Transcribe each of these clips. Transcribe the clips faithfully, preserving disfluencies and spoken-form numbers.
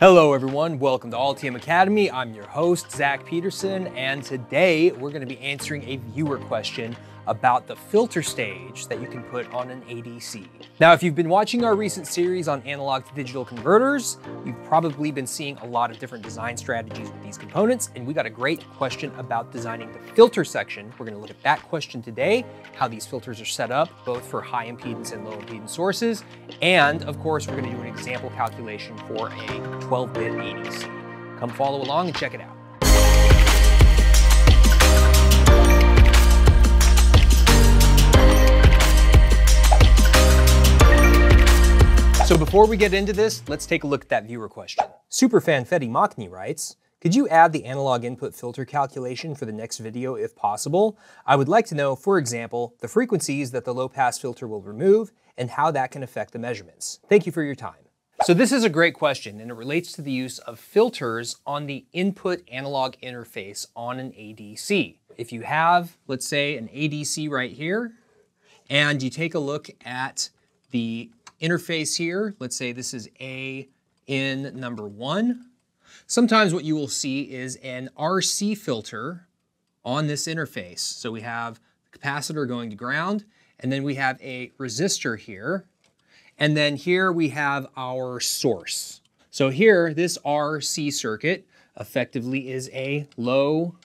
Hello everyone, welcome to Altium Academy. I'm your host, Zach Peterson, and today we're gonna be answering a viewer question about the filter stage that you can put on an A D C. Now, if you've been watching our recent series on analog to digital converters, you've probably been seeing a lot of different design strategies with these components, and we got a great question about designing the filter section. We're gonna look at that question today, how these filters are set up, both for high impedance and low impedance sources, and of course, we're gonna do an example calculation for a twelve bit A D C. Come follow along and check it out. So before we get into this, let's take a look at that viewer question. Superfan Fetty Makni writes, could you add the analog input filter calculation for the next video if possible? I would like to know, for example, the frequencies that the low pass filter will remove and how that can affect the measurements. Thank you for your time. So this is a great question, and it relates to the use of filters on the input analog interface on an A D C. If you have, let's say, an A D C right here, and you take a look at the interface here, let's say this is A in number one, sometimes what you will see is an R C filter on this interface. So we have the capacitor going to ground, and then we have a resistor here. And then here we have our source. So here, this R C circuit effectively is a low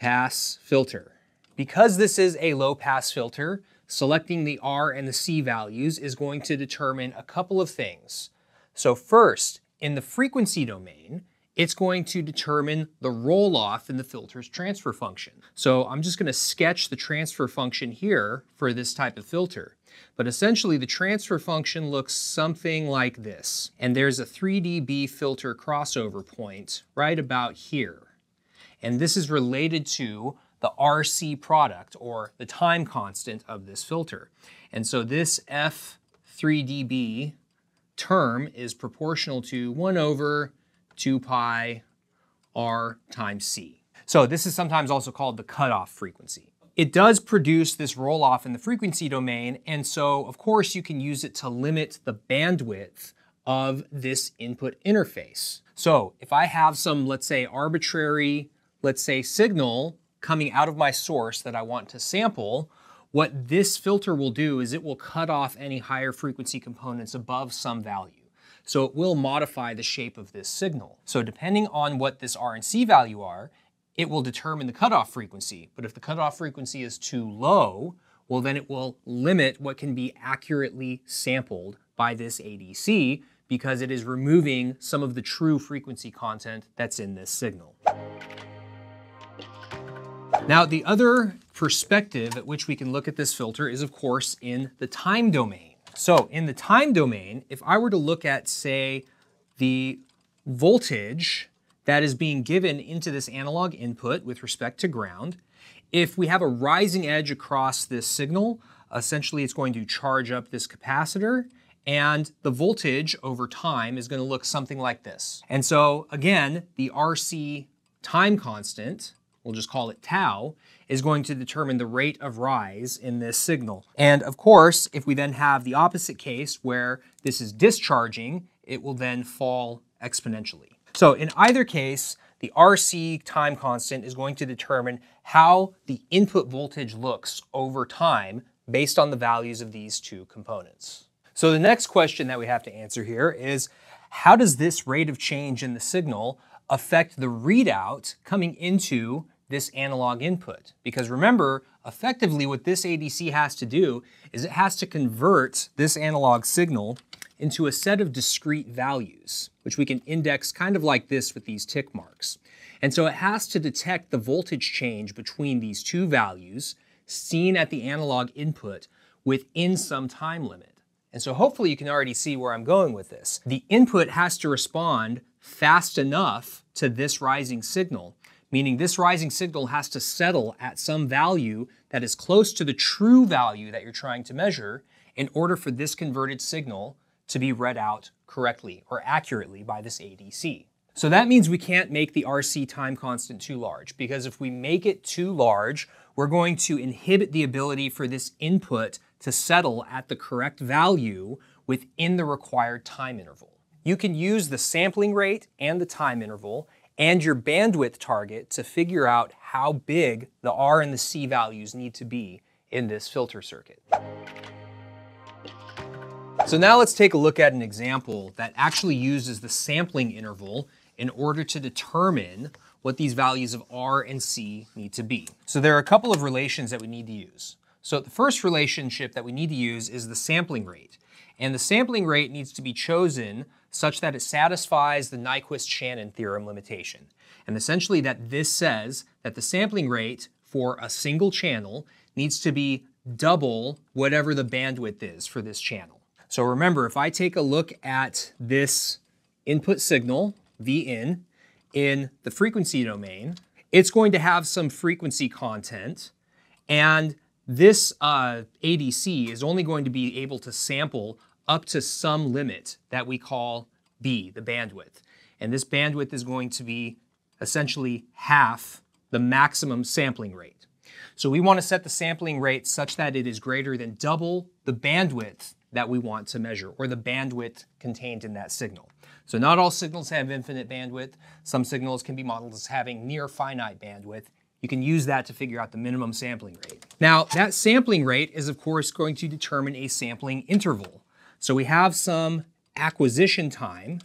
pass filter. Because this is a low pass filter, selecting the R and the C values is going to determine a couple of things. So first, in the frequency domain, it's going to determine the roll-off in the filter's transfer function. So I'm just gonna sketch the transfer function here for this type of filter. But essentially the transfer function looks something like this. And there's a three D B filter crossover point right about here. And this is related to the R C product, or the time constant of this filter. And so this F three D B term is proportional to one over two pi R times C. So this is sometimes also called the cutoff frequency. It does produce this roll-off in the frequency domain, and so of course you can use it to limit the bandwidth of this input interface. So if I have some, let's say, arbitrary, let's say, signal coming out of my source that I want to sample, what this filter will do is it will cut off any higher frequency components above some value. So it will modify the shape of this signal. So depending on what this R and C value are, it will determine the cutoff frequency. But if the cutoff frequency is too low, well then it will limit what can be accurately sampled by this A D C, because it is removing some of the true frequency content that's in this signal. Now, the other perspective at which we can look at this filter is of course in the time domain. So in the time domain, if I were to look at, say, the voltage that is being given into this analog input with respect to ground, if we have a rising edge across this signal, essentially it's going to charge up this capacitor, and the voltage over time is going to look something like this. And so again, the R C time constant, we'll just call it tau, is going to determine the rate of rise in this signal. And of course, if we then have the opposite case where this is discharging, it will then fall exponentially. So in either case, the R C time constant is going to determine how the input voltage looks over time based on the values of these two components. So the next question that we have to answer here is, how does this rate of change in the signal affect the readout coming into this analog input? Because remember, effectively what this A D C has to do is it has to convert this analog signal into a set of discrete values, which we can index kind of like this with these tick marks. And so it has to detect the voltage change between these two values seen at the analog input within some time limit. And so hopefully you can already see where I'm going with this. The input has to respond fast enough to this rising signal, meaning this rising signal has to settle at some value that is close to the true value that you're trying to measure in order for this converted signal to be read out correctly or accurately by this A D C. So that means we can't make the R C time constant too large, because if we make it too large, we're going to inhibit the ability for this input to settle at the correct value within the required time interval. You can use the sampling rate and the time interval and your bandwidth target to figure out how big the R and the C values need to be in this filter circuit. So now let's take a look at an example that actually uses the sampling interval in order to determine what these values of R and C need to be. So there are a couple of relations that we need to use. So the first relationship that we need to use is the sampling rate. And the sampling rate needs to be chosen such that it satisfies the Nyquist-Shannon theorem limitation. And essentially that this says that the sampling rate for a single channel needs to be double whatever the bandwidth is for this channel. So remember, if I take a look at this input signal, V in, in the frequency domain, it's going to have some frequency content, and this uh, A D C is only going to be able to sample up to some limit that we call B, the bandwidth. And this bandwidth is going to be essentially half the maximum sampling rate. So we want to set the sampling rate such that it is greater than double the bandwidth that we want to measure, or the bandwidth contained in that signal. So not all signals have infinite bandwidth. Some signals can be modeled as having near finite bandwidth. You can use that to figure out the minimum sampling rate. Now, that sampling rate is of course going to determine a sampling interval. So we have some acquisition time,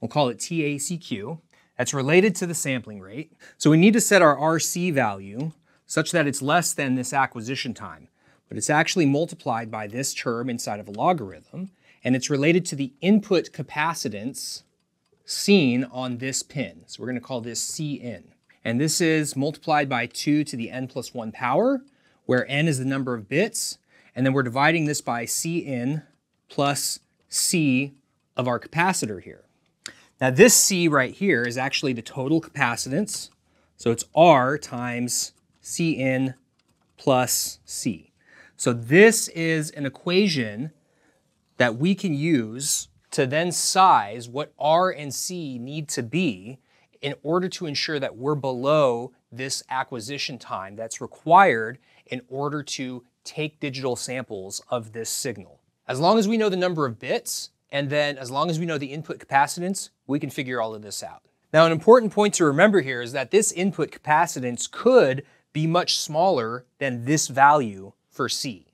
we'll call it T A C Q, that's related to the sampling rate. So we need to set our R C value such that it's less than this acquisition time, but it's actually multiplied by this term inside of a logarithm, and it's related to the input capacitance seen on this pin. So we're going to call this C N. And this is multiplied by two to the n plus one power, where n is the number of bits, and then we're dividing this by C N plus C of our capacitor here. Now this C right here is actually the total capacitance, so it's R times C N plus C. So this is an equation that we can use to then size what R and C need to be in order to ensure that we're below this acquisition time that's required in order to take digital samples of this signal. As long as we know the number of bits, and then as long as we know the input capacitance, we can figure all of this out. Now, an important point to remember here is that this input capacitance could be much smaller than this value for C.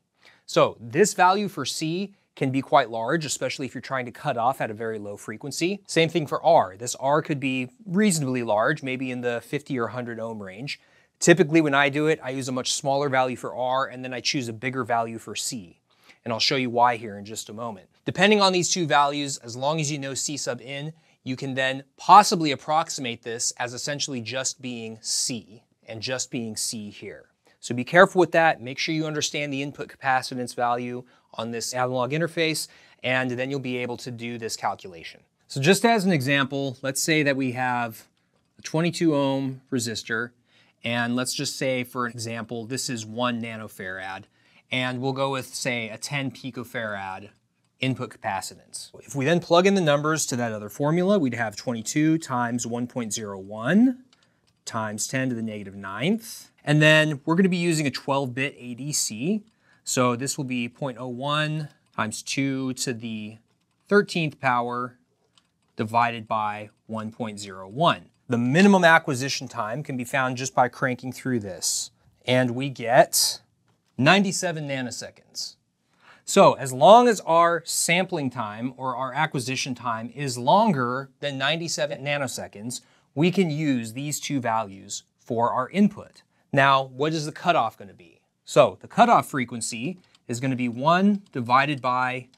So this value for C can be quite large, especially if you're trying to cut off at a very low frequency. Same thing for R. This R could be reasonably large, maybe in the fifty or one hundred ohm range. Typically when I do it, I use a much smaller value for R, and then I choose a bigger value for C. And I'll show you why here in just a moment. Depending on these two values, as long as you know C sub n, you can then possibly approximate this as essentially just being C, and just being C here. So be careful with that. Make sure you understand the input capacitance value on this analog interface, and then you'll be able to do this calculation. So just as an example, let's say that we have a twenty-two ohm resistor, and let's just say for an example, this is one nanofarad, and we'll go with say a ten picofarad input capacitance. If we then plug in the numbers to that other formula, we'd have twenty-two times one point zero one times ten to the negative ninth. And then we're going to be using a twelve bit A D C. So this will be zero point zero one times two to the thirteenth power divided by one point zero one. The minimum acquisition time can be found just by cranking through this. And we get ninety-seven nanoseconds. So as long as our sampling time or our acquisition time is longer than ninety-seven nanoseconds, we can use these two values for our input. Now, what is the cutoff going to be? So the cutoff frequency is going to be one divided by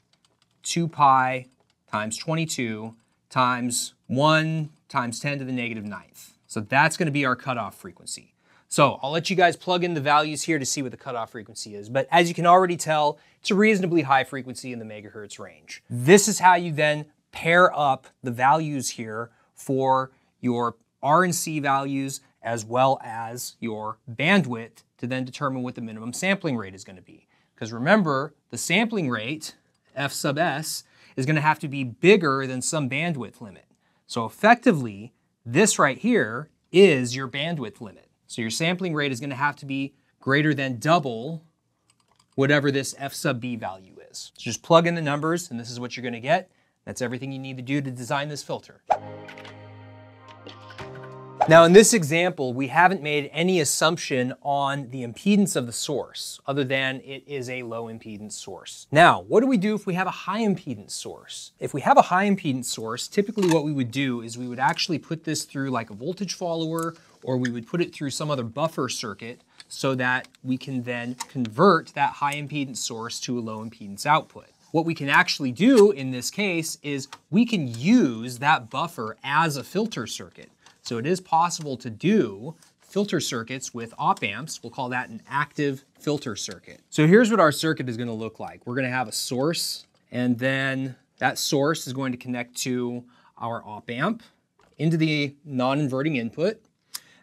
two pi times twenty-two times one times ten to the negative ninth. So that's going to be our cutoff frequency. So I'll let you guys plug in the values here to see what the cutoff frequency is. But as you can already tell, it's a reasonably high frequency in the megahertz range. This is how you then pair up the values here for your R and C values, as well as your bandwidth, to then determine what the minimum sampling rate is going to be. Because remember, the sampling rate, F sub S, is going to have to be bigger than some bandwidth limit. So effectively, this right here is your bandwidth limit. So your sampling rate is going to have to be greater than double whatever this F sub B value is. So just plug in the numbers, and this is what you're going to get. That's everything you need to do to design this filter. Now in this example, we haven't made any assumption on the impedance of the source other than it is a low impedance source. Now, what do we do if we have a high impedance source? If we have a high impedance source, typically what we would do is we would actually put this through like a voltage follower, or we would put it through some other buffer circuit so that we can then convert that high impedance source to a low impedance output. What we can actually do in this case is we can use that buffer as a filter circuit. So it is possible to do filter circuits with op amps. We'll call that an active filter circuit. So here's what our circuit is going to look like. We're going to have a source, and then that source is going to connect to our op amp into the non-inverting input.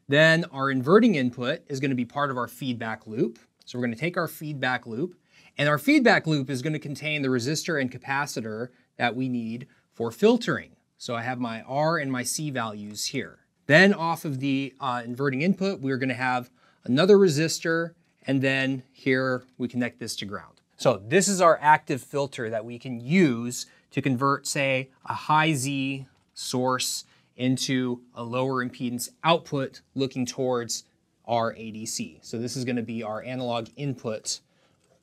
Then our inverting input is going to be part of our feedback loop. So we're going to take our feedback loop, and our feedback loop is going to contain the resistor and capacitor that we need for filtering. So I have my R and my C values here. Then off of the uh, inverting input, we're going to have another resistor, and then here we connect this to ground. So this is our active filter that we can use to convert, say, a high Z source into a lower impedance output looking towards our A D C. So this is going to be our analog input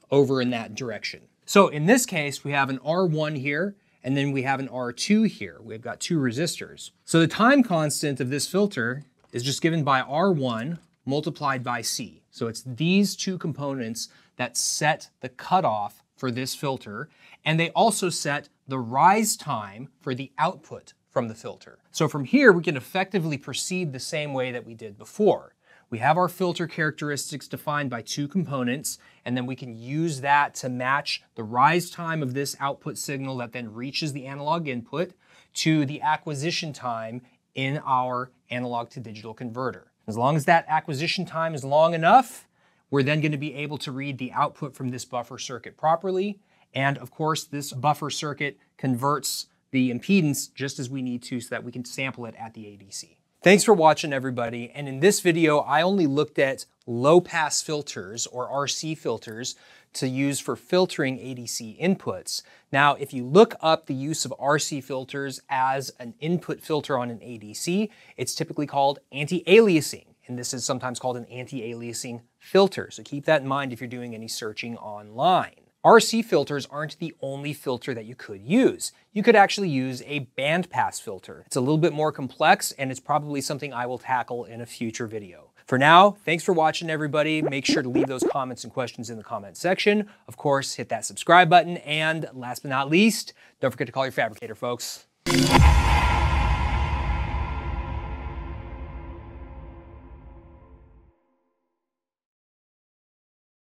over in that direction. So in this case, we have an R one here, and then we have an R two here. We've got two resistors. So the time constant of this filter is just given by R one multiplied by C. So it's these two components that set the cutoff for this filter, and they also set the rise time for the output from the filter. So from here, we can effectively proceed the same way that we did before. We have our filter characteristics defined by two components, and then we can use that to match the rise time of this output signal that then reaches the analog input to the acquisition time in our analog to digital converter. As long as that acquisition time is long enough, we're then going to be able to read the output from this buffer circuit properly. And of course, this buffer circuit converts the impedance just as we need to so that we can sample it at the A D C. Thanks for watching, everybody. And in this video, I only looked at low pass filters, or R C filters, to use for filtering A D C inputs. Now, if you look up the use of R C filters as an input filter on an A D C, it's typically called anti-aliasing. And this is sometimes called an anti-aliasing filter. So keep that in mind if you're doing any searching online. R C filters aren't the only filter that you could use. You could actually use a bandpass filter. It's a little bit more complex, and it's probably something I will tackle in a future video. For now, thanks for watching, everybody. Make sure to leave those comments and questions in the comment section. Of course, hit that subscribe button, and last but not least, don't forget to call your fabricator, folks.